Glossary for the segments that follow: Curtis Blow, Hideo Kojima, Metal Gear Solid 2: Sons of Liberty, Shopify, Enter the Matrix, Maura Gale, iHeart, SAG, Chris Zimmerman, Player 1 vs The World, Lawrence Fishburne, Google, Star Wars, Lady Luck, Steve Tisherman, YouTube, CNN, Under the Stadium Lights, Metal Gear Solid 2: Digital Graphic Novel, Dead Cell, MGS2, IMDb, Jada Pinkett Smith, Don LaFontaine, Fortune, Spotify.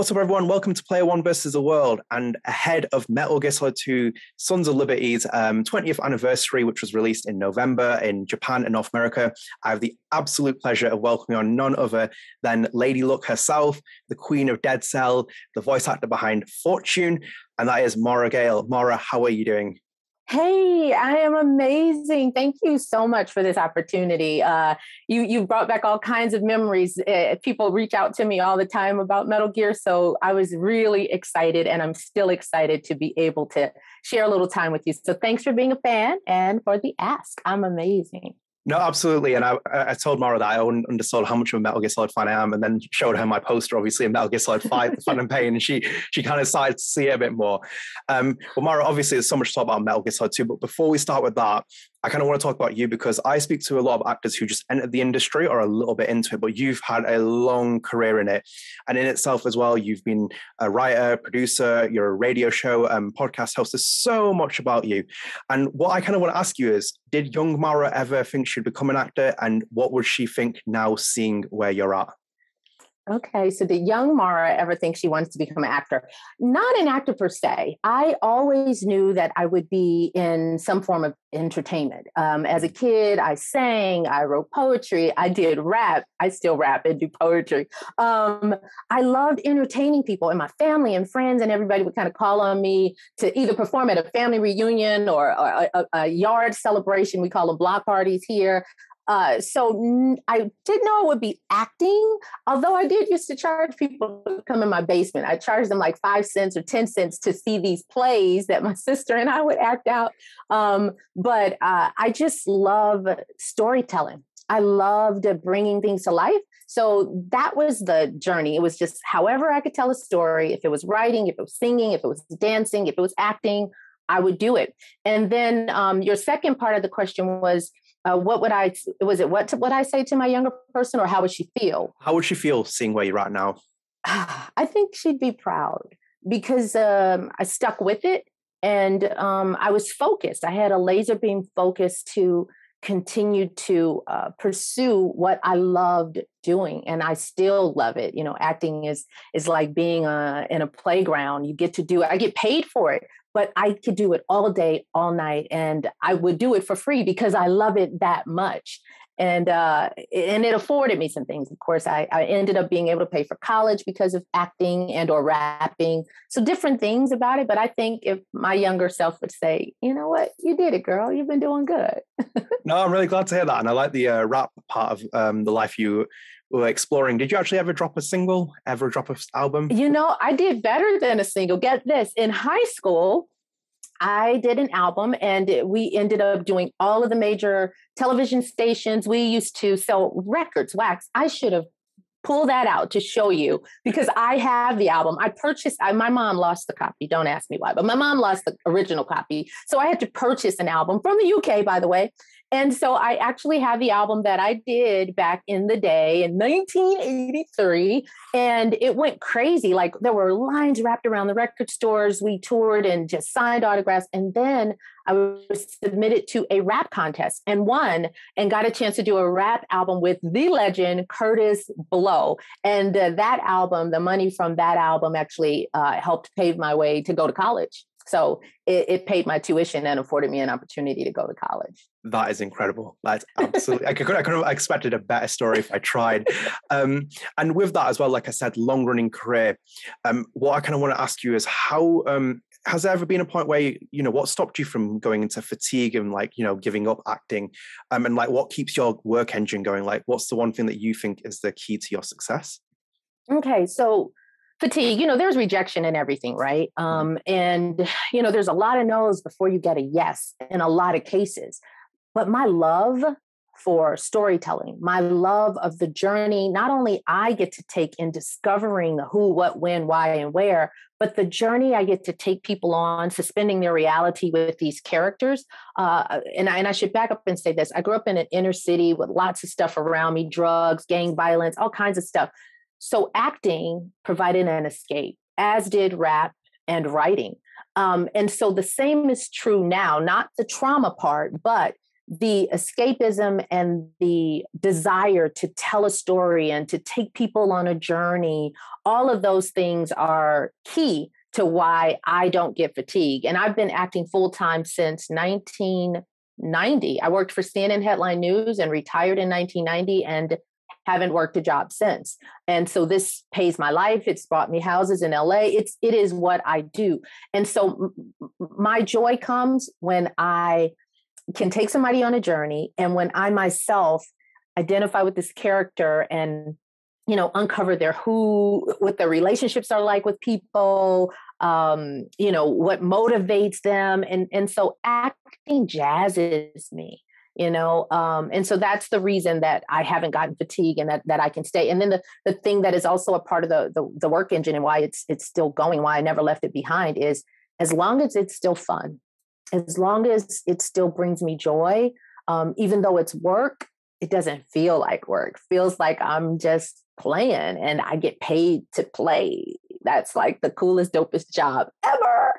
What's up, everyone? Welcome to Player 1 vs The World, and ahead of Metal Gear Solid 2: Sons of Liberty's 20th anniversary, which was released in November in Japan and North America, I have the absolute pleasure of welcoming on none other than Lady Luck herself, the queen of Dead Cell, the voice actor behind Fortune, and that is Maura Gale. Maura, how are you doing? Hey, I am amazing. Thank you so much for this opportunity. You brought back all kinds of memories. People reach out to me all the time about Metal Gear, so I was really excited, and I'm still excited to be able to share a little time with you. So thanks for being a fan and for the ask. I'm amazing. No, absolutely. And I told Maura that I undersold how much of a Metal Gear Solid fan I am, and then showed her my poster, obviously, in Metal Gear Solid 5, The Fun and Pain, and she kind of started to see it a bit more. Well, Maura, obviously, there's so much to talk about Metal Gear Solid 2, but before we start with that, I kind of want to talk about you, because I speak to a lot of actors who just entered the industry or a little bit into it, but you've had a long career in it. And in itself as well, you've been a writer, producer, you're a radio show, podcast host. There's so much about you. And what I kind of want to ask you is, did young Maura ever think she'd become an actor? And what would she think now, seeing where you're at? Okay, so did young Maura ever think she wants to become an actor? Not an actor per se. I always knew that I would be in some form of entertainment. As a kid, I sang, I wrote poetry, I did rap. I still rap and do poetry. I loved entertaining people, and my family and friends and everybody would kind of call on me to either perform at a family reunion or a yard celebration. We call them block parties here. So I didn't know it would be acting, although I did used to charge people to come in my basement. I charged them like 5 cents or 10 cents to see these plays that my sister and I would act out. But I just love storytelling. I loved bringing things to life. So that was the journey. It was just however I could tell a story, if it was writing, if it was singing, if it was dancing, if it was acting, I would do it. And then your second part of the question was, what would I say to my younger person, or how would she feel? How would she feel seeing where you're at now? I think she'd be proud, because I stuck with it, and I was focused. I had a laser beam focus to continue to pursue what I loved doing, and I still love it. You know, acting is like being in a playground. You get to do it. I get paid for it, but I could do it all day, all night, and I would do it for free because I love it that much. And it afforded me some things. Of course, I ended up being able to pay for college because of acting and or rapping. So different things about it. But I think if my younger self would say, you know what, you did it, girl. You've been doing good. No, I'm really glad to hear that. And I like the rap part of the life you were exploring. Did you actually ever drop a single, ever drop an album? You know, I did better than a single. Get this. In high school, I did an album, and we ended up doing all of the major television stations. We used to sell records, wax. I should have pulled that out to show you, because I have the album. My mom lost the copy. Don't ask me why, but my mom lost the original copy. So I had to purchase an album from the UK, by the way. And so I actually have the album that I did back in the day in 1983. And it went crazy. Like, there were lines wrapped around the record stores. We toured and just signed autographs. And then I was submitted to a rap contest and won, and got a chance to do a rap album with the legend Curtis Blow. And that album, the money from that album actually helped pave my way to go to college. So it paid my tuition and afforded me an opportunity to go to college. That is incredible. That's absolutely, I could have expected a better story if I tried. And with that as well, like I said, long running career. What I kind of want to ask you is how, has there ever been a point where, what stopped you from going into fatigue and giving up acting? And what keeps your work engine going? What's the one thing that you think is the key to your success? Okay, so fatigue, there's rejection and everything, right? And there's a lot of no's before you get a yes in a lot of cases. But my love for storytelling, my love of the journey, not only I get to take in discovering the who, what, when, why, and where, but the journey I get to take people on, suspending their reality with these characters. And I should back up and say this. I grew up in an inner city with lots of stuff around me, drugs, gang violence, all kinds of stuff. So acting provided an escape, as did rap and writing. And so the same is true now, not the trauma part, but the escapism and the desire to tell a story and to take people on a journey, all of those things are key to why I don't get fatigue. And I've been acting full-time since 1990. I worked for CNN Headline News and retired in 1990 and haven't worked a job since. And so this pays my life. It's bought me houses in LA. It is what I do. And so my joy comes when I can take somebody on a journey. And when I myself identify with this character and, you know, uncover their who, what their relationships are like with people, you know, what motivates them. And so acting jazzes me, you know? And so that's the reason that I haven't gotten fatigue and that I can stay. And then the thing that is also a part of the work engine and why it's still going, why I never left it behind, is as long as it's still fun, as long as it still brings me joy, even though it's work, it doesn't feel like work. It feels like I'm just playing and I get paid to play. That's like the coolest, dopest job ever.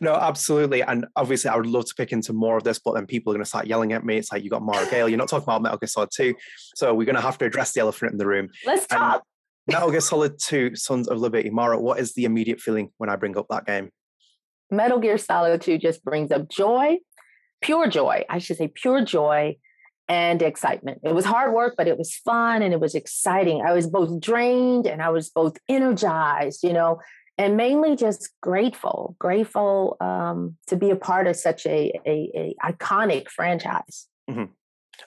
No, absolutely. And obviously I would love to pick into more of this, but then people are going to start yelling at me. It's like, you got Maura Gale, you're not talking about Metal Gear Solid 2. So we're going to have to address the elephant in the room. Let's talk. Metal Gear Solid 2, Sons of Liberty. Maura, what is the immediate feeling when I bring up that game? Metal Gear Solid 2 just brings up joy, pure joy. I should say pure joy and excitement. It was hard work, but it was fun and it was exciting. I was both drained and I was both energized, you know, and mainly just grateful to be a part of such a iconic franchise. Mm-hmm.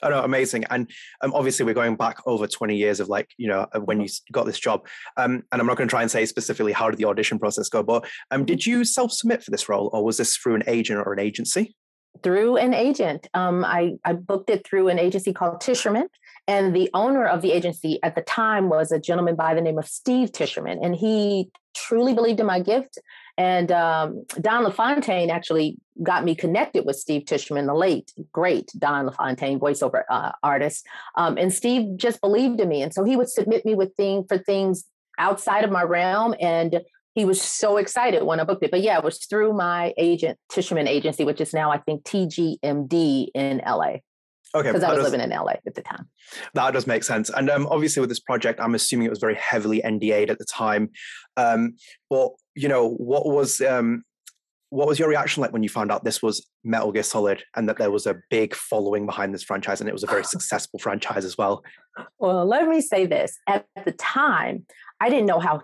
Oh no, amazing. And obviously we're going back over 20 years of, like, you know, when you got this job. And I'm not going to try and say specifically how did the audition process go, but did you self-submit for this role, or was this through an agent or an agency? Through an agent. I booked it through an agency called Tisherman. And the owner of the agency at the time was a gentleman by the name of Steve Tisherman. And he truly believed in my gift. And Don LaFontaine actually got me connected with Steve Tisherman, the late, great Don LaFontaine, voiceover artist. And Steve just believed in me. And so he would submit me for things outside of my realm. And he was so excited when I booked it. But yeah, it was through my agent, Tisherman Agency, which is now, I think, TGMD in LA. Okay, because I was living in LA at the time. That does make sense. And obviously with this project, I'm assuming it was very heavily NDA'd at the time. But, you know, what was your reaction like when you found out this was Metal Gear Solid and that there was a big following behind this franchise and it was a very successful franchise as well? Well, let me say this. At the time, I didn't know how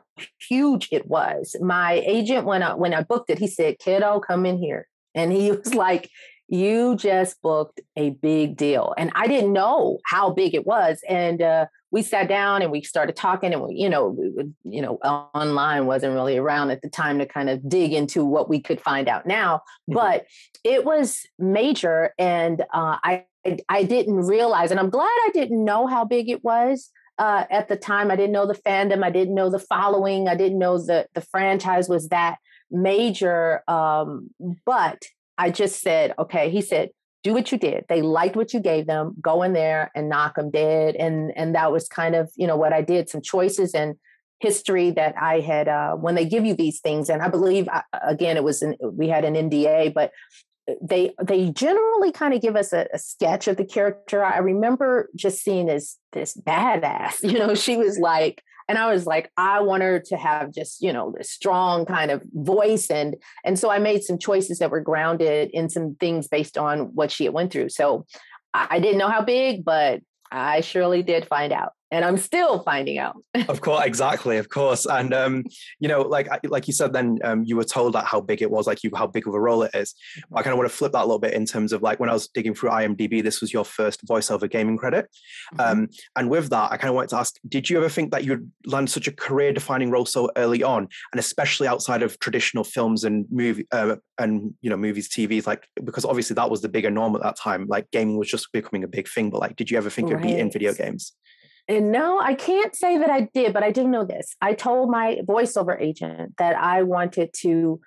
huge it was. My agent, when I booked it, he said, "Kiddo, come in here." And he was like, "You just booked a big deal." And I didn't know how big it was. And we sat down and we started talking, and we online wasn't really around at the time to kind of dig into what we could find out now, mm-hmm. but it was major. And I didn't realize, and I'm glad I didn't know how big it was at the time. I didn't know the fandom. I didn't know the following. I didn't know the franchise was that major. But I just said, okay, he said, do what you did. They liked what you gave them. Go in there and knock them dead. And that was kind of, you know, what I did. Some choices and history that I had when they give you these things. And I believe, again, we had an NDA, but they generally kind of give us a sketch of the character. I remember just seeing this badass, you know, she was like, and I was like, I want her to have just, you know, this strong kind of voice. And so I made some choices that were grounded in some things based on what she had went through. So I didn't know how big, but I surely did find out. And I'm still finding out. Of course, exactly, of course. And, you know, like you said, then you were told that how big it was, how big of a role it is. I kind of want to flip that a little bit in terms of, like, when I was digging through IMDb, this was your first voiceover gaming credit. And with that, I kind of wanted to ask, did you ever think that you'd land such a career-defining role so early on, and especially outside of traditional films and movies, TVs, because obviously that was the bigger norm at that time. Like, gaming was just becoming a big thing, but did you ever think it'd be in video games? And no, I can't say that I did, but I do know this. I told my voiceover agent that I wanted to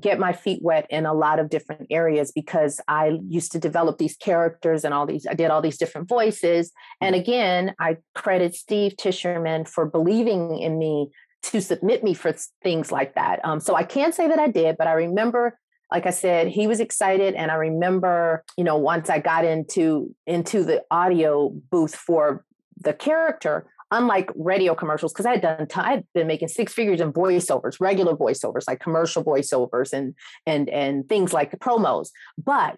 get my feet wet in a lot of different areas, because I used to develop these characters and I did all these different voices. And again, I credit Steve Tisherman for believing in me to submit me for things like that. So I can't say that I did, but I remember like I said, he was excited. And I remember, you know, once I got into the audio booth for the character, unlike radio commercials, because I had done, I'd been making six figures in voiceovers, regular voiceovers, like commercial voiceovers and things like the promos. But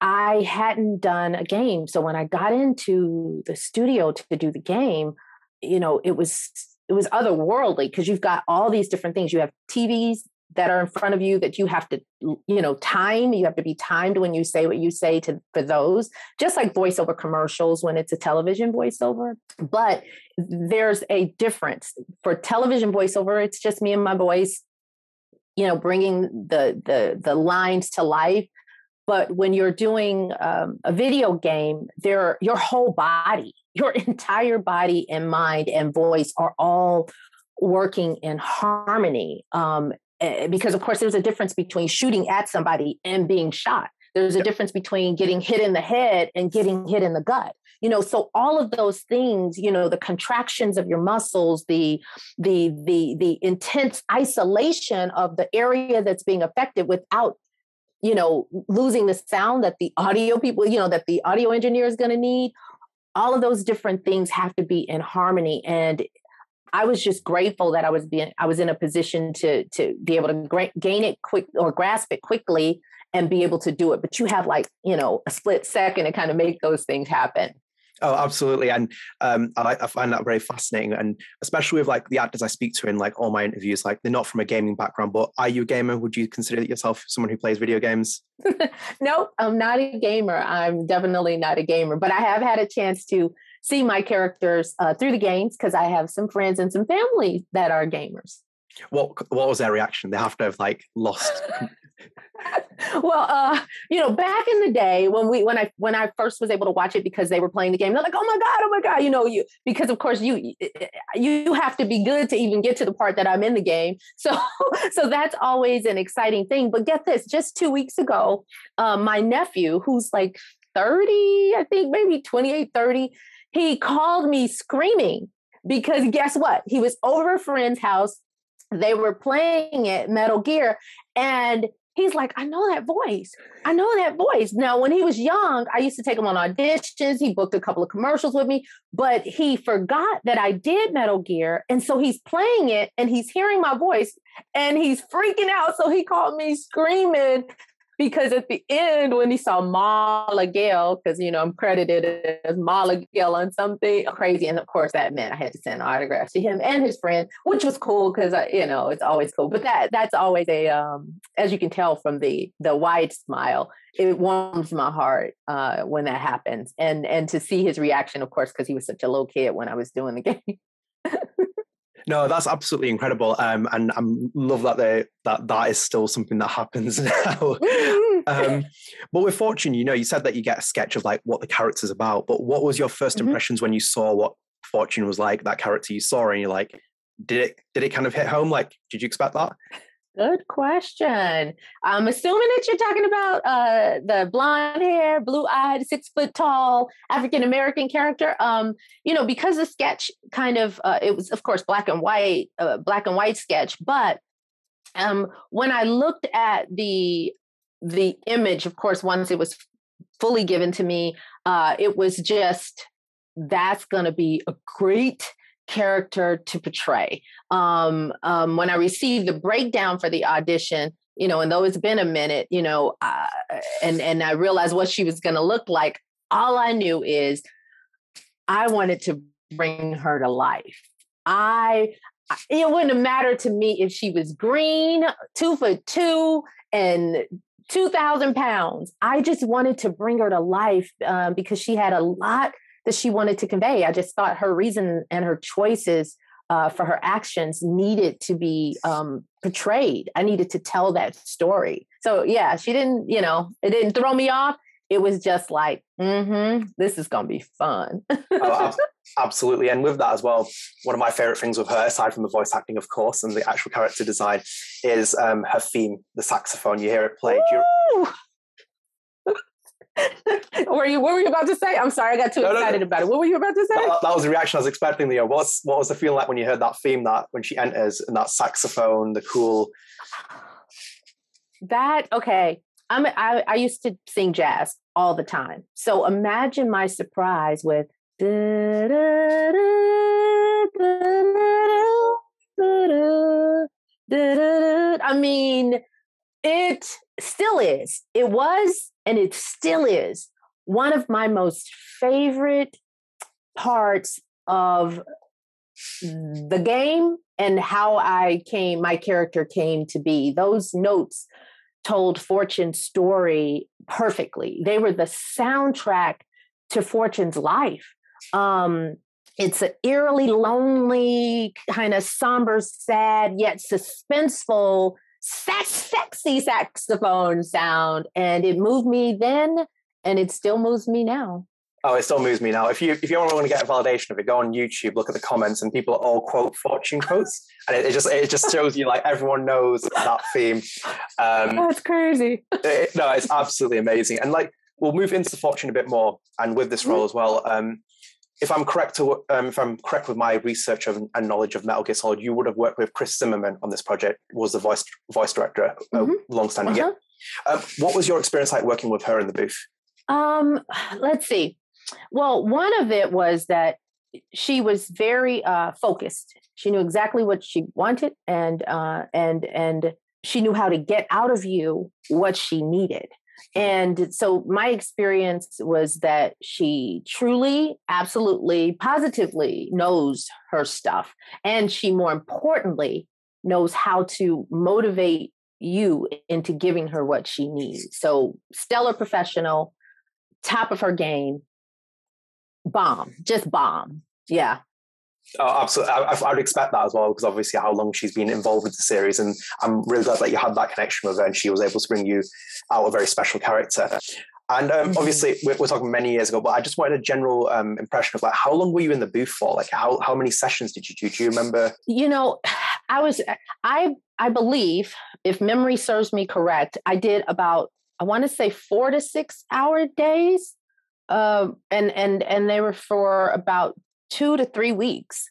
I hadn't done a game. So when I got into the studio to do the game, you know, it was otherworldly, because you've got all these different things. You have TVs that are in front of you that you have to, you know, time. You have to be timed when you say what you say to, for those, just like voiceover commercials when it's a television voiceover. But there's a difference. For television voiceover, it's just me and my voice, you know, bringing the lines to life. But when you're doing a video game, your whole body, your entire body and mind and voice are all working in harmony. Because, of course, there's a difference between shooting at somebody and being shot. There's a difference between getting hit in the head and getting hit in the gut. You know, so all of those things, you know, the contractions of your muscles, the intense isolation of the area that's being affected without, you know, losing the sound that the audio people, you know, that the audio engineer is going to need. All of those different things have to be in harmony. And I was just grateful that I was in a position to be able to gain it quick or grasp it quickly and be able to do it. But you have, like, you know, a split second to kind of make those things happen. Oh, absolutely. And I find that very fascinating. And especially with, like, the actors I speak to in, like, all my interviews, like, they're not from a gaming background, but are you a gamer? Would you consider yourself someone who plays video games? No, I'm not a gamer. I'm definitely not a gamer, but I have had a chance to see my characters through the games, because I have some friends and some family that are gamers. What was their reaction? They have to have, like, lost. Well, you know, back in the day when I first was able to watch it, because they were playing the game, they're like, oh my God, you know, because of course you have to be good to even get to the part that I'm in the game. So that's always an exciting thing. But get this, just 2 weeks ago, my nephew, who's like 30, I think maybe 28, 30, he called me screaming, because guess what? He was over a friend's house. They were playing it, Metal Gear, and he's like, I know that voice. Now, when he was young, I used to take him on auditions. He booked a couple of commercials with me, but he forgot that I did Metal Gear. And so he's playing it and he's hearing my voice and he's freaking out. So he called me screaming, because at the end, when he saw Maura Gale, because, you know, I'm credited as Maura Gale on something crazy. And of course, that meant I had to send autographs to him and his friend, which was cool, because, you know, it's always cool. But that's always a, as you can tell from the wide smile, it warms my heart when that happens. And to see his reaction, of course, because he was such a little kid when I was doing the game. No, that's absolutely incredible, and I love that that is still something that happens now. But with Fortune, you know, you said that you get a sketch of, like, what the character's about, but what was your first impressions when you saw what Fortune was like, that character you saw, and you're like, did it kind of hit home? Like, did you expect that? Good question. I'm assuming that you're talking about the blonde hair, blue-eyed, 6 foot tall African-American character. You know, because the sketch kind of, it was, of course, black and white sketch. But when I looked at the image, of course, once it was fully given to me, it was just, that's going to be a great character to portray. When I received the breakdown for the audition, you know, and though it's been a minute, you know, and I realized what she was going to look like, all I knew is I wanted to bring her to life. It wouldn't have mattered to me if she was green, 2'2" and 2,000 pounds. I just wanted to bring her to life because she had a lot that she wanted to convey. I just thought her reason and her choices for her actions needed to be portrayed. I needed to tell that story. So yeah, she didn't, you know, it didn't throw me off. It was just like, this is going to be fun. Oh, absolutely. And with that as well, one of my favorite things with her, aside from the voice acting, of course, and the actual character design, is her theme, the saxophone. You hear it played. What were you about to say? I'm sorry, I got too excited about it. What were you about to say? That was the reaction I was expecting, Leo. What was the feeling like when you heard that theme, that when she enters and that saxophone, the cool... That, okay. I used to sing jazz all the time. So imagine my surprise with I mean, it still is. It was, and it still is one of my most favorite parts of the game and how my character came to be. Those notes told Fortune's story perfectly. They were the soundtrack to Fortune's life. It's an eerily lonely, kind of somber, sad, yet suspenseful, sexy saxophone sound. And it moved me then, and it still moves me now. Oh, it still moves me now. If you want to get validation of it, go on YouTube, look at the comments, and people all quote Fortune quotes, and it just shows you, like, everyone knows that theme. That's crazy. No, it's absolutely amazing. And, like, we'll move into Fortune a bit more, and with this role as well. If I'm correct with my research and knowledge of Metal Gear Solid, you would have worked with Chris Zimmerman on this project, was the voice director, long-standing. Uh-huh. Yeah. What was your experience like working with her in the booth? Let's see. Well, one of it was that she was very focused. She knew exactly what she wanted, and she knew how to get out of you what she needed. And so my experience was that she truly, absolutely, positively knows her stuff. And she, more importantly, knows how to motivate you into giving her what she needs. So stellar professional, top of her game. Bomb. Yeah. Oh, absolutely. I would expect that as well, because obviously how long she's been involved with the series, and I'm really glad that you had that connection with her and she was able to bring you out a very special character. And obviously we're talking many years ago, but I just wanted a general impression of, like, how long were you in the booth for? Like, how many sessions did you do? Do you remember? You know, I believe, if memory serves me correct, I did about, I want to say, 4 to 6 hour days. And they were for about 2 to 3 weeks.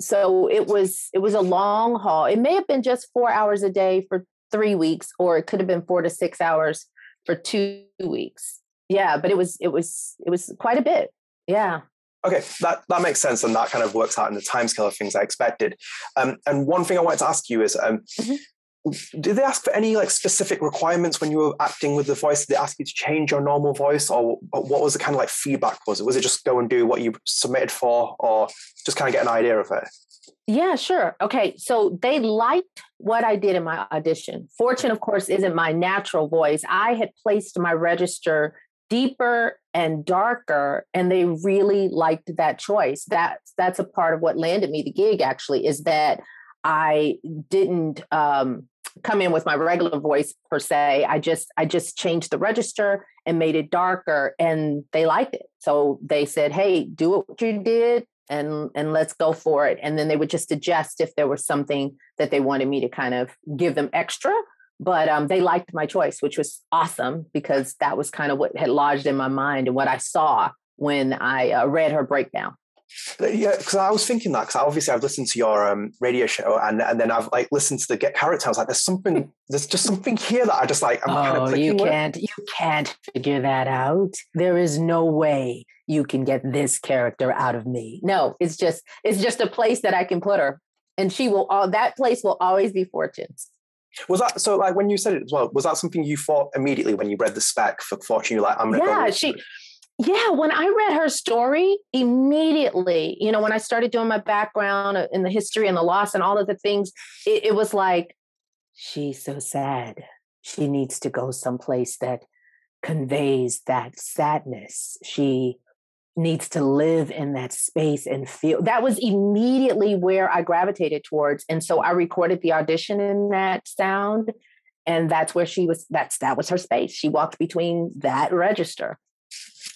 So it was a long haul. It may have been just 4 hours a day for 3 weeks, or it could have been 4 to 6 hours for 2 weeks. Yeah. But it was quite a bit. Yeah. Okay. That makes sense. And that kind of works out in the timescale of things I expected. And one thing I wanted to ask you is, did they ask for any, like, specific requirements when you were acting with the voice? Did they ask you to change your normal voice, or what was the kind of, like, feedback? Was it just go and do what you submitted for, or just kind of get an idea of it? Yeah, sure. Okay. So they liked what I did in my audition. Fortune, of course, isn't my natural voice. I had placed my register deeper and darker, and they really liked that choice. That's a part of what landed me the gig, actually, is that I didn't come in with my regular voice per se. I just changed the register and made it darker, and they liked it. So they said, "Hey, do what you did, and let's go for it." And then they would just adjust if there was something that they wanted me to kind of give them extra. But they liked my choice, which was awesome, because that was kind of what had lodged in my mind and what I saw when I read her breakdown. Yeah, because I was thinking that, because obviously I've listened to your radio show, and then I've, like, listened to the Get Character. I was like, there's just something here that I just, like, I'm kind of clicking with. You can't figure that out. There is no way you can get this character out of me. No, it's just a place that I can put her, and that place will always be Fortune's. Was that so? Like, when you said it as well, was that something you thought immediately when you read the spec for Fortune? You're like, I'm gonna go. Yeah, when I read her story, immediately, you know, when I started doing my background in the history and the loss and all of the things, it was like, she's so sad. She needs to go someplace that conveys that sadness. She needs to live in that space and feel. That was immediately where I gravitated towards. And so I recorded the audition in that sound. And that's where she was. That was her space. She walked between that register.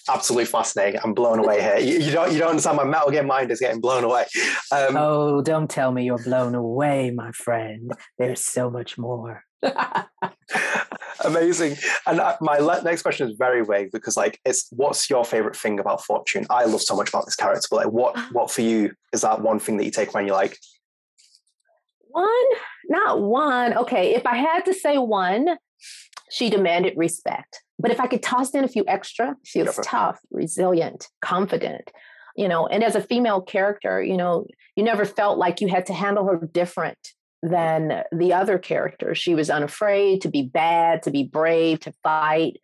Absolutely fascinating. I'm blown away here. You don't understand. My Metal Gear mind is getting blown away. Oh, don't tell me you're blown away, my friend. There's so much more. Amazing. And my next question is very vague, because, like, it's what's your favorite thing about Fortune? I love so much about this character, but, like, what for you is that one thing that you take when you're like? One? Not one. Okay, if I had to say one, She demanded respect. But if I could toss in a few extra, she was tough, resilient, confident, you know, and as a female character, you know, you never felt like you had to handle her different than the other characters. She was unafraid to be bad, to be brave, to fight.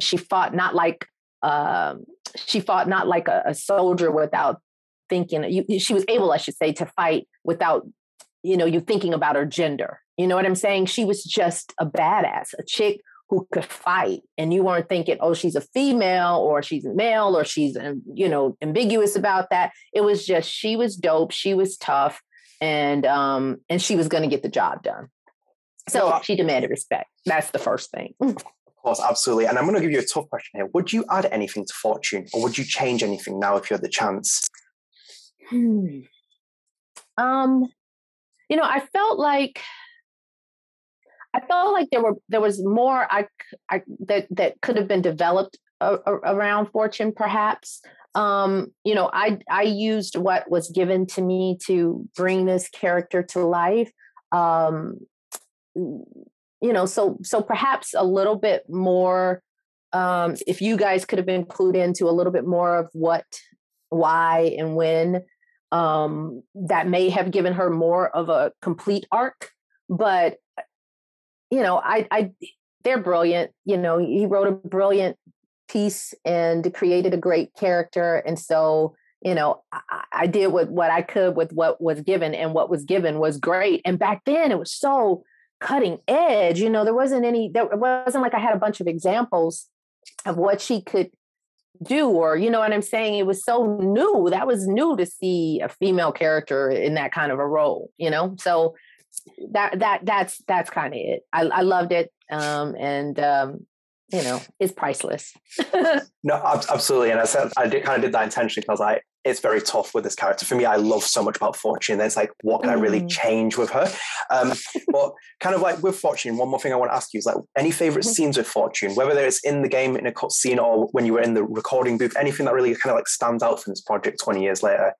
She fought not like a soldier without thinking. She was able, I should say, to fight without, you know, you thinking about her gender. You know what I'm saying? She was just a badass, a chick who could fight, and you weren't thinking, oh, she's a female or she's a male or she's, you know, ambiguous about that. It was just, she was dope. She was tough, and she was going to get the job done. So she demanded respect. That's the first thing. Of course, absolutely. And I'm going to give you a tough question here. Would you add anything to Fortune, or would you change anything now if you had the chance? You know, I felt like there was more that could have been developed around Fortune, perhaps. You know, I used what was given to me to bring this character to life. You know, so perhaps a little bit more, if you guys could have been clued into a little bit more of what, why, and when, that may have given her more of a complete arc. But you know, they're brilliant. You know, he wrote a brilliant piece and created a great character. And so, you know, I did what I could with what was given, and what was given was great. And back then it was so cutting edge. You know, it wasn't like I had a bunch of examples of what she could do, or, you know what I'm saying? It was so new. That was new to see a female character in that kind of a role, you know? So that's kind of it. I loved it. You know, it's priceless. No, absolutely. And I kind of did that intentionally, because it's very tough with this character. For me, I love so much about Fortune. That's like, what can I really change with her? But kind of like with Fortune, one more thing I want to ask you is, like, any favorite scenes with Fortune, whether it's in the game, in a cutscene, or when you were in the recording booth, anything that really kind of like stands out from this project 20 years later?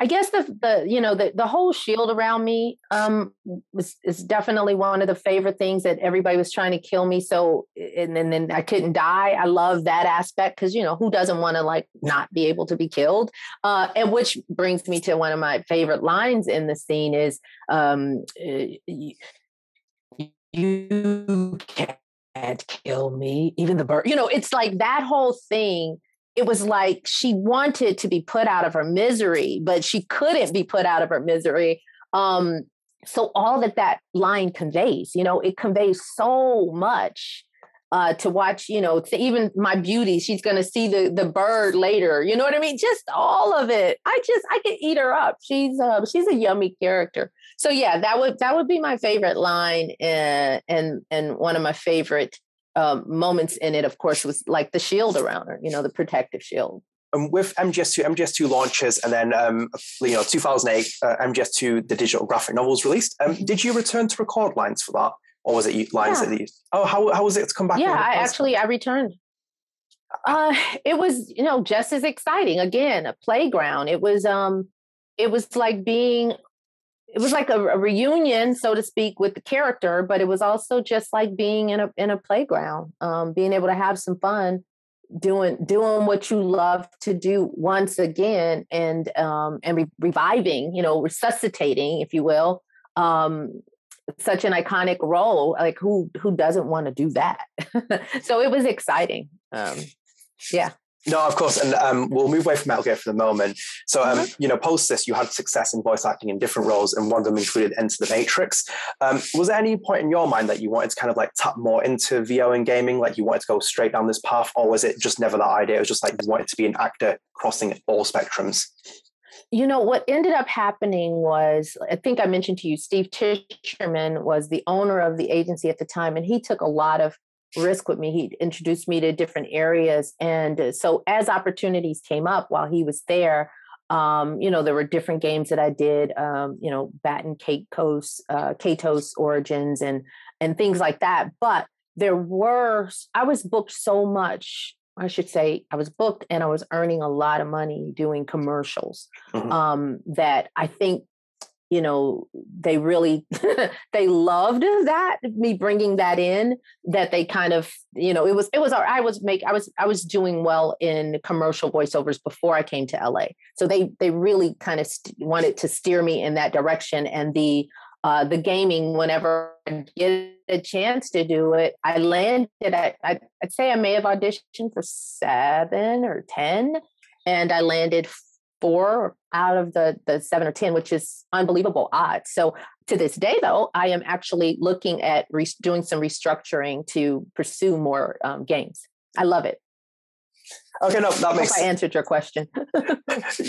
I guess the whole shield around me is definitely one of the favorite things, that everybody was trying to kill me. So, and then I couldn't die. I love that aspect, because, you know, who doesn't want to like not be able to be killed? And which brings me to one of my favorite lines in the scene is, you can't kill me, even the bird. You know, it's like that whole thing. It was like she wanted to be put out of her misery, but she couldn't be put out of her misery. So all that line conveys, you know, it conveys so much to watch, you know, even my beauty, she's going to see the bird later. You know what I mean? Just all of it. I could eat her up. She's a yummy character. So yeah, that would be my favorite line. And one of my favorite moments in it, of course, was like the shield around her, you know, the protective shield. With MGS2 launches, and then, you know, 2008, MGS2, the digital graphic novel was released. Did you return to record lines for that? Or was it lines that you used? Oh, how was it to come back? Yeah, I returned. It was, you know, just as exciting. Again, a playground. It was like a reunion, so to speak, with the character, but it was also just like being in a playground, being able to have some fun, doing what you love to do once again, and reviving, you know, resuscitating, if you will, such an iconic role. Like who doesn't want to do that? So it was exciting. Yeah. No, of course. And we'll move away from Metal Gear for the moment. So, you know, post this, you had success in voice acting in different roles, and one of them included Enter the Matrix. Was there any point in your mind that you wanted to kind of like tap more into VO and gaming? Like you wanted to go straight down this path, or was it just never that idea? It was just like you wanted to be an actor crossing all spectrums. You know, what ended up happening was, I think I mentioned to you, Steve Tisherman was the owner of the agency at the time, and he took a lot of risk with me. He introduced me to different areas. And so as opportunities came up while he was there, you know, there were different games that I did, you know, Baton Kato's Origins and things like that. But I was booked so much. I should say I was booked, and I was earning a lot of money doing commercials, that I think you know, they really, they loved that, me bringing that in, that they kind of, you know, it was, I was doing well in commercial voiceovers before I came to LA. So they really kind of wanted to steer me in that direction. And the gaming, whenever I get a chance to do it, I landed at, I'd say I may have auditioned for 7 or 10, and I landed 4 out of the 7 or 10, which is unbelievable odds. So to this day, though, I am actually looking at doing some restructuring to pursue more games. I love it. Okay, no, that makes sense. I answered your question.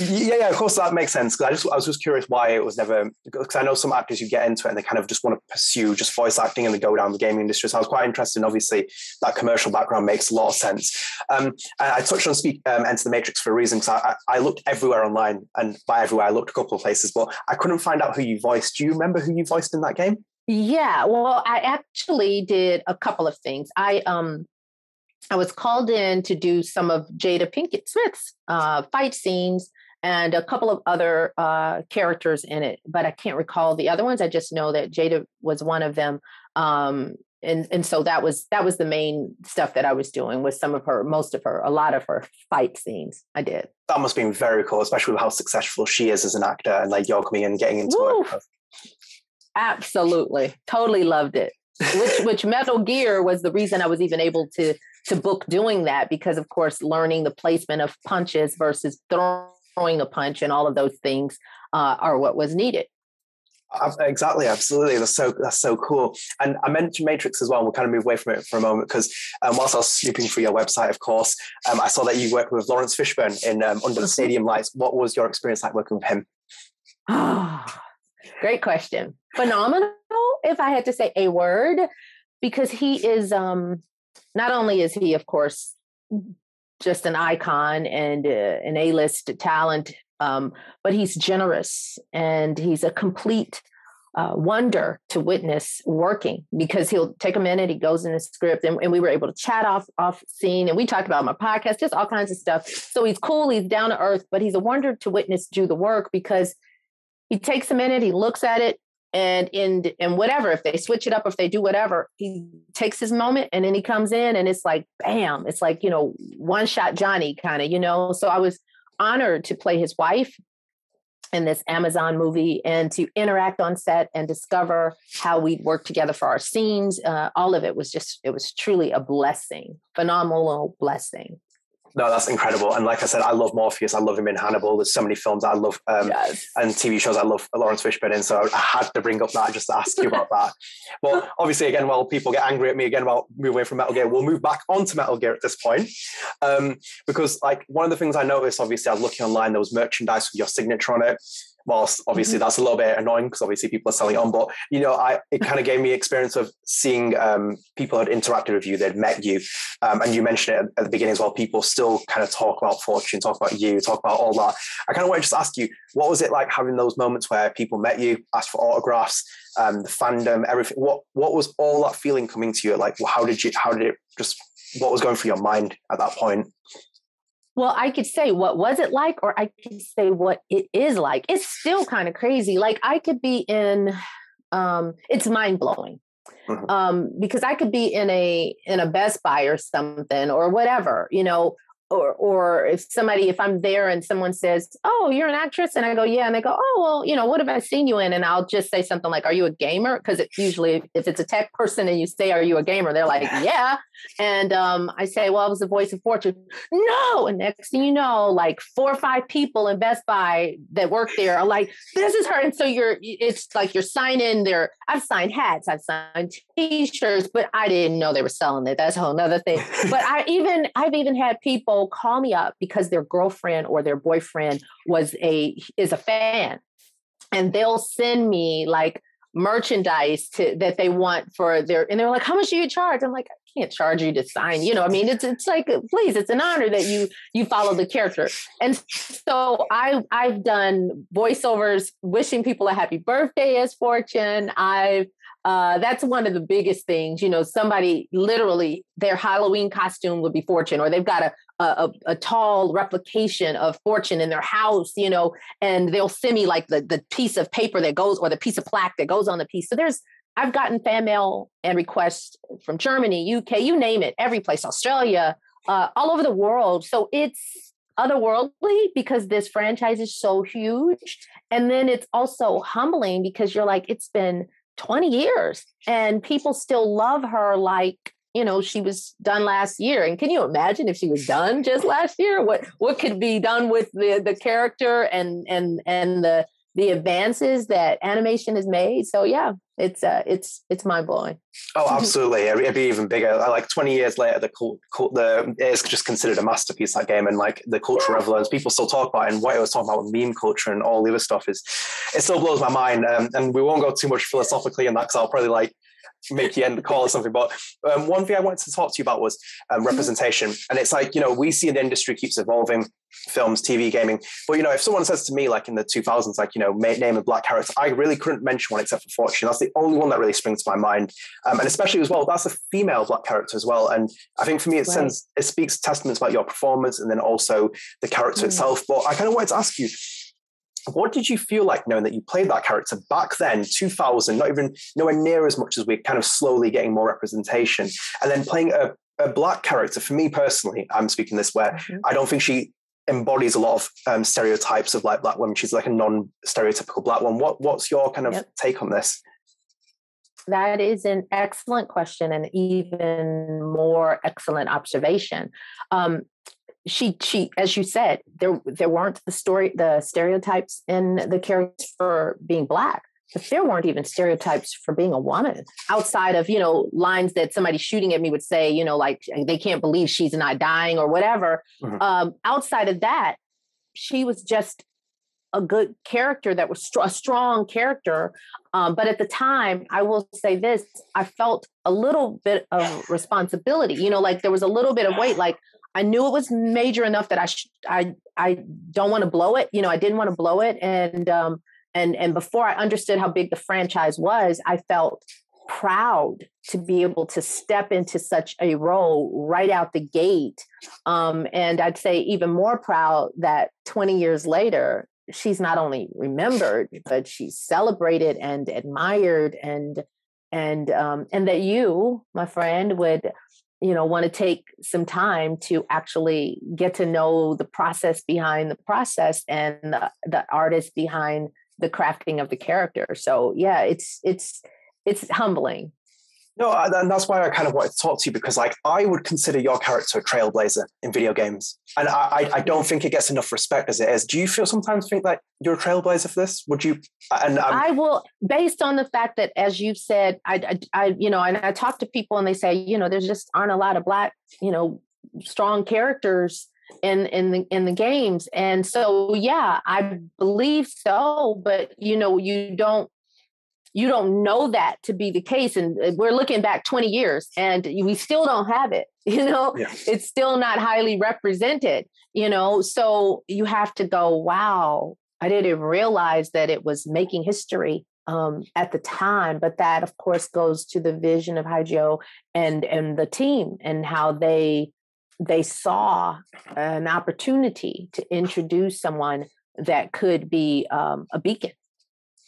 yeah, of course, that makes sense. Because I was just curious why it was never, because I know some actors, you get into it and they kind of just want to pursue just voice acting and they go down the gaming industry. So I was quite interested. And obviously, that commercial background makes a lot of sense. And I touched on Enter the Matrix for a reason, because I looked everywhere online, and by everywhere, I looked a couple of places, but I couldn't find out who you voiced. Do you remember who you voiced in that game? Yeah, well, I actually did a couple of things. I was called in to do some of Jada Pinkett Smith's fight scenes and a couple of other characters in it, but I can't recall the other ones. I just know that Jada was one of them, and so that was the main stuff that I was doing, was some of her, most of her, a lot of her fight scenes. I did. That must have been very cool, especially with how successful she is as an actor, and like you're coming in and getting into it. Absolutely, totally loved it. Which Metal Gear was the reason I was even able to book doing that, because of course learning the placement of punches versus throwing a punch and all of those things are what was needed. Exactly, absolutely. That's so cool. And I mentioned Matrix as well, and we'll kind of move away from it for a moment, because whilst I was snooping through your website, of course, I saw that you worked with Lawrence Fishburne in Under the Stadium Lights. What was your experience like working with him? Oh, great question. Phenomenal, if I had to say a word, because he is not only is he, of course, just an icon and an A-list talent, but he's generous and he's a complete wonder to witness working, because he'll take a minute, he goes in the script, and we were able to chat off scene, and we talked about my podcast, just all kinds of stuff. So he's cool, he's down to earth, but he's a wonder to witness do the work, because he takes a minute, he looks at it, and whatever, if they switch it up, if they do whatever, he takes his moment and then he comes in and it's like, bam, it's like, you know, one shot Johnny kind of, you know. So I was honored to play his wife in this Amazon movie and to interact on set and discover how we'd work together for our scenes. All of it was just, it was truly a blessing, phenomenal blessing. No, that's incredible. And like I said, I love Morpheus. I love him in Hannibal. There's so many films I love, yes, and TV shows I love Lawrence Fishburne in. So I had to bring up that just to ask you about that. Well, obviously, again, while people get angry at me again, while move away from Metal Gear, we'll move back onto Metal Gear at this point. Because like one of the things I noticed, obviously, I was looking online, there was merchandise with your signature on it. Whilst obviously that's a little bit annoying because obviously people are selling on, but you know, it kind of gave me experience of seeing people had interacted with you, they'd met you, and you mentioned it at the beginning as well, people still kind of talk about Fortune, talk about you, talk about all that. I kind of want to just ask you, what was it like having those moments where people met you, asked for autographs, the fandom, everything? What was all that feeling coming to you? Like, what was going through your mind at that point? Well, I could say what was it like, or I could say what it is like. It's still kind of crazy. Like I could be in, it's mind blowing, because I could be in a Best Buy or something or whatever, you know, or if I'm there and someone says, "Oh, you're an actress," and I go, "Yeah," and they go, "Oh, well, you know, what have I seen you in?" And I'll just say something like, "Are you a gamer?" Because it's usually if it's a tech person and you say, "Are you a gamer?" they're like, "Yeah," and I say, "Well, I was the voice of Fortune." No, and next thing you know, like 4 or 5 people in Best Buy that work there are like, "This is her," and so it's like you're signing there. I've signed hats, I've signed T-shirts, but I didn't know they were selling it. That's a whole nother thing. But I've even had people call me up because their girlfriend or their boyfriend is a fan, and they'll send me like merchandise that they want for their, and they're like, "How much do you charge?" I'm like, "I can't charge you to sign." You know, I mean, it's like, please, it's an honor that you follow the character. And so I've done voiceovers wishing people a happy birthday as Fortune. I've That's one of the biggest things, you know, somebody literally their Halloween costume would be Fortune, or they've got a tall replication of Fortune in their house, you know, and they'll send me like the piece of paper that goes, or the piece of plaque that goes on the piece. So I've gotten fan mail and requests from Germany, UK, you name it, every place, Australia, all over the world. So it's otherworldly because this franchise is so huge. And then it's also humbling because you're like, it's been 20 years and people still love her like, you know, she was done last year. And can you imagine if she was done just last year? What could be done with the character and the advances that animation has made? So yeah, it's mind blowing. Oh, absolutely! It'd be even bigger. Like 20 years later, it's just considered a masterpiece, that game, and like the cultural relevance people still talk about, and what I was talking about with meme culture and all the other stuff is, it still blows my mind. And we won't go too much philosophically in that because I'll probably make the end of the call or something. But one thing I wanted to talk to you about was representation. And it's like, you know, we see the industry keeps evolving, films, TV, gaming. But, you know, if someone says to me, like in the 2000s, like, you know, name a black character, I really couldn't mention one except for Fortune. That's the only one that really springs to my mind. And especially as well, that's a female black character as well. And I think for me, it speaks testaments about your performance and then also the character itself. But I kind of wanted to ask you, what did you feel like knowing that you played that character back then, 2000, not even nowhere near as much as we're kind of slowly getting more representation, and then playing a black character? For me personally, I'm speaking this where I don't think she embodies a lot of stereotypes of like black women. She's like a non-stereotypical black one. What's your kind of take on this? That is an excellent question and even more excellent observation. She, as you said, there weren't the stereotypes in the characters for being black, but there weren't even stereotypes for being a woman outside of, you know, lines that somebody shooting at me would say, you know, like they can't believe she's not dying or whatever. Outside of that, she was just a good character that was a strong character. But at the time, I will say this, I felt a little bit of responsibility, you know, like there was a little bit of weight, like, I knew it was major enough that I don't want to blow it. You know, I didn't want to blow it. And before I understood how big the franchise was, I felt proud to be able to step into such a role right out the gate. And I'd say even more proud that 20 years later, she's not only remembered, but she's celebrated and admired, and that you, my friend, would, you know, want to take some time to actually get to know the process behind the process and the artist behind the crafting of the character. So yeah, it's humbling. No, and that's why I kind of wanted to talk to you, because like I would consider your character a trailblazer in video games. And I don't think it gets enough respect as it is. Do you sometimes think that you're a trailblazer for this? Would you? And I will, based on the fact that, as you've said, I you know, and I talk to people and they say, you know, there's just aren't a lot of black, you know, strong characters in the games. And so, yeah, I believe so. But, you know, you don't know that to be the case. And we're looking back 20 years and we still don't have it, you know, It's still not highly represented, you know, so you have to go, wow, I didn't realize that it was making history at the time. But that, of course, goes to the vision of Hideo and the team and how they saw an opportunity to introduce someone that could be a beacon.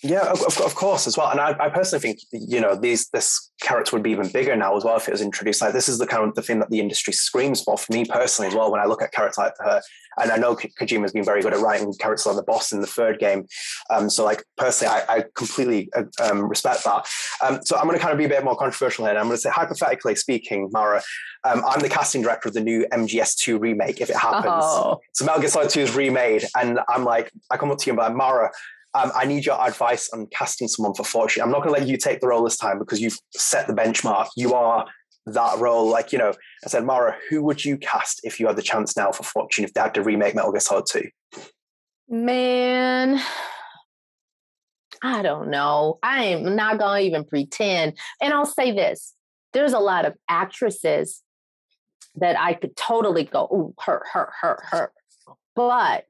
Yeah, of course, as well. And I personally think, you know, this character would be even bigger now as well if it was introduced. Like, this is the kind of the thing that the industry screams for me personally as well, when I look at characters like her. And I know Kojima's been very good at writing characters on the boss in the third game. So, like, personally, I completely respect that. So I'm going to kind of be a bit more controversial here. And I'm going to say, hypothetically speaking, Maura, I'm the casting director of the new MGS2 remake, if it happens. Oh. So Metal Gear Solid 2 is remade. And I'm like, I come up to you and I'm like, Maura, I need your advice on casting someone for Fortune. I'm not going to let you take the role this time because you've set the benchmark. You are that role. Like, you know, I said, Maura, who would you cast if you had the chance now for Fortune, if they had to remake Metal Gear Solid 2? Man, I don't know. I am not going to even pretend. And I'll say this. There's a lot of actresses that I could totally go, ooh, her. But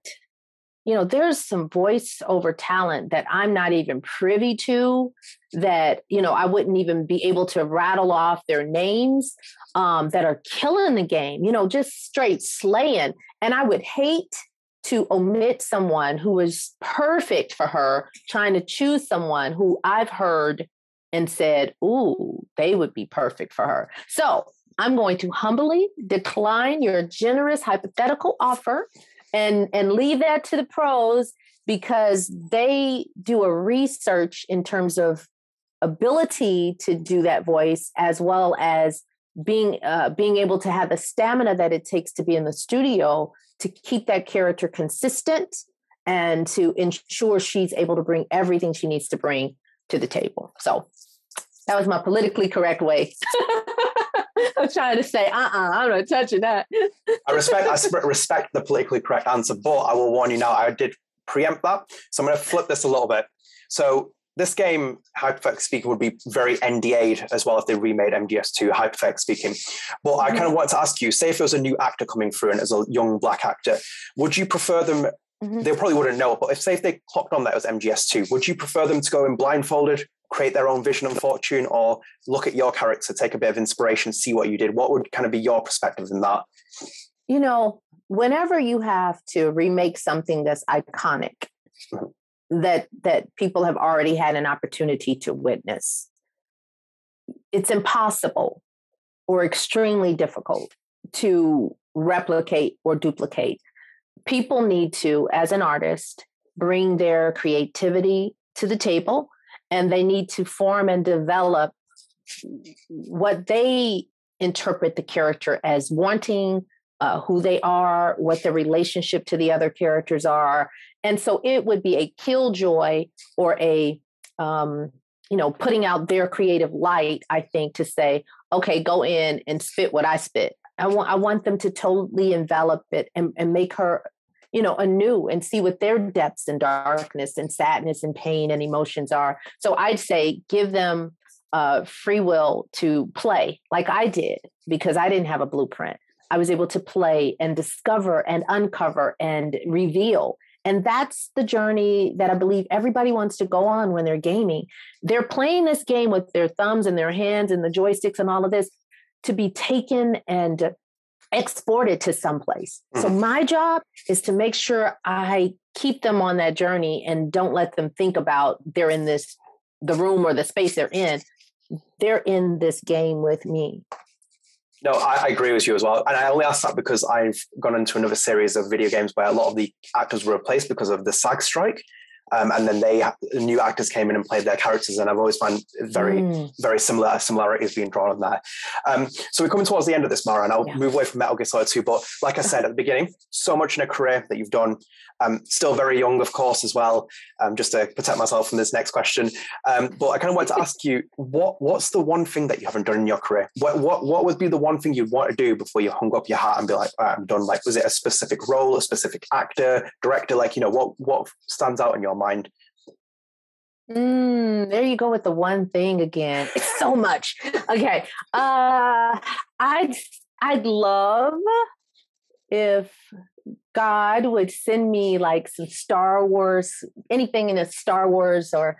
you know, there's some voiceover talent that I'm not even privy to that, you know, I wouldn't even be able to rattle off their names that are killing the game, you know, just straight slaying. And I would hate to omit someone who was perfect for her, trying to choose someone who I've heard and said, ooh, they would be perfect for her. So I'm going to humbly decline your generous hypothetical offer and leave that to the pros, because they do a research in terms of ability to do that voice, as well as being able to have the stamina that it takes to be in the studio to keep that character consistent and to ensure she's able to bring everything she needs to bring to the table. So that was my politically correct way. I'm trying to say, I'm not touching that. I respect the politically correct answer, but I will warn you now, I did preempt that. So I'm going to flip this a little bit. So this game, hypothetically speaking, would be very NDA'd as well if they remade MGS2, hypothetically speaking. But I kind of want to ask you, say if there was a new actor coming through and as a young black actor, would you prefer them, they probably wouldn't know it, but if they clocked on that it was MGS2, would you prefer them to go in blindfolded, create their own vision and Fortune, or look at your character, take a bit of inspiration, see what you did? What would kind of be your perspective in that? You know, whenever you have to remake something that's iconic, that people have already had an opportunity to witness, it's impossible or extremely difficult to replicate or duplicate. People need to, as an artist, bring their creativity to the table, and they need to form and develop what they interpret the character as wanting, who they are, what their relationship to the other characters are. And so it would be a killjoy or a, putting out their creative light, I think, to say, okay, go in and spit what I spit. I want them to totally envelop it and make her, you know, anew, and see what their depths and darkness and sadness and pain and emotions are. So I'd say give them free will to play like I did, because I didn't have a blueprint. I was able to play and discover and uncover and reveal. And that's the journey that I believe everybody wants to go on when they're gaming. They're playing this game with their thumbs and their hands and the joysticks and all of this to be taken and exported to someplace. So my job is to make sure I keep them on that journey and don't let them think about they're in the room or the space they're in. They're in this game with me. No, I agree with you as well. And I only ask that because I've gone into another series of video games where a lot of the actors were replaced because of the SAG strike. And then new actors came in and played their characters. And I've always found very similarities being drawn on there. So we're coming towards the end of this, Maura, and I'll move away from Metal Gear Solid 2. But like I said at the beginning, so much in a career that you've done. Still very young, of course, as well, just to protect myself from this next question. But I kind of wanted to ask you, what's the one thing that you haven't done in your career? What would be the one thing you'd want to do before you hung up your hat and be like, all right, I'm done? Like, was it a specific role, a specific actor, director? Like, you know, what stands out in your mind? There you go with the one thing again. It's so much. Okay. I'd love if God would send me like some Star Wars, anything in a Star Wars or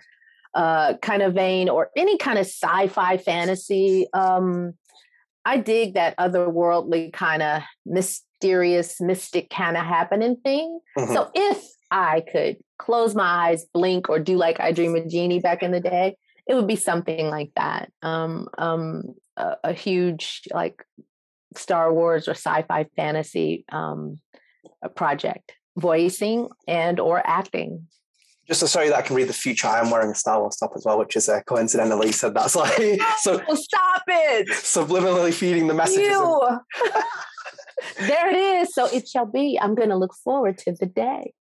kind of vein, or any kind of sci-fi fantasy. I dig that otherworldly kind of mysterious, mystic kind of happening thing. So if I could close my eyes, blink, or do like I Dream of Jeannie back in the day, it would be something like that. A huge like Star Wars or sci-fi fantasy project, voicing and or acting. Just to show you that I can read the future, I am wearing a Star Wars top as well, which is coincidentally said that. So stop it! Subliminally feeding the messages. You. There it is. So it shall be. I'm going to look forward to the day.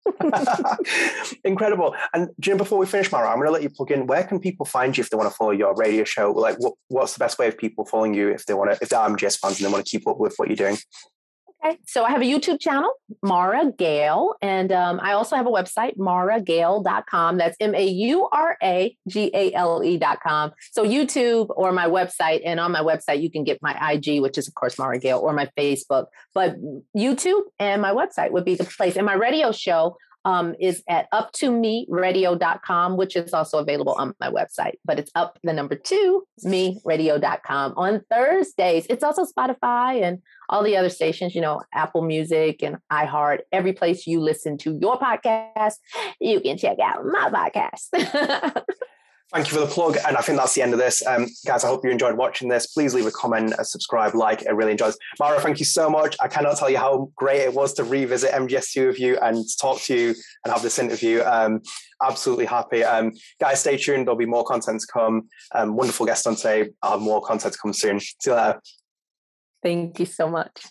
Incredible. And Jim, before we finish, Maura, I'm going to let you plug in. Where can people find you if they want to follow your radio show? Like, what's the best way of people following you if they want to, if they're MGS fans and they want to keep up with what you're doing? Okay. So I have a YouTube channel, Maura Gale. And I also have a website, mauragale.com. That's MauraGale.com. So YouTube or my website. And on my website, you can get my IG, which is, of course, Maura Gale, or my Facebook. But YouTube and my website would be the place. And my radio show, is at uptomeradio.com, which is also available on my website, but it's up the number 2 meradio.com on Thursdays. It's also Spotify and all the other stations, you know, Apple Music and iHeart, every place you listen to your podcast, you can check out my podcast. Thank you for the plug. And I think that's the end of this. Guys, I hope you enjoyed watching this. Please leave a comment, a subscribe, like. I really enjoyed this. Maura, thank you so much. I cannot tell you how great it was to revisit MGS2 with you and to talk to you and have this interview. Absolutely happy. Guys, stay tuned. There'll be more content to come. Wonderful guest on today. I'll have more content to come soon. See you later. Thank you so much.